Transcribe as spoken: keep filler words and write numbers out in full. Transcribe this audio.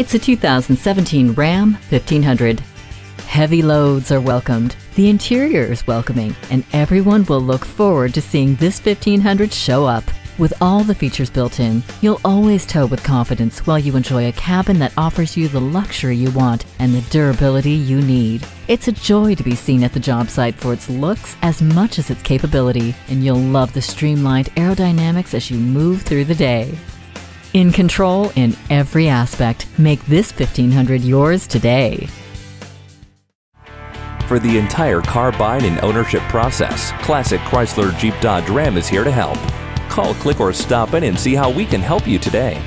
It's a two thousand seventeen Ram fifteen hundred. Heavy loads are welcomed, the interior is welcoming, and everyone will look forward to seeing this fifteen hundred show up. With all the features built in, you'll always tow with confidence while you enjoy a cabin that offers you the luxury you want and the durability you need. It's a joy to be seen at the job site for its looks as much as its capability, and you'll love the streamlined aerodynamics as you move through the day. In control in every aspect, make this fifteen hundred yours today. For the entire car buying and ownership process, Classic Chrysler Jeep Dodge Ram is here to help. Call, click, or stop in and see how we can help you today.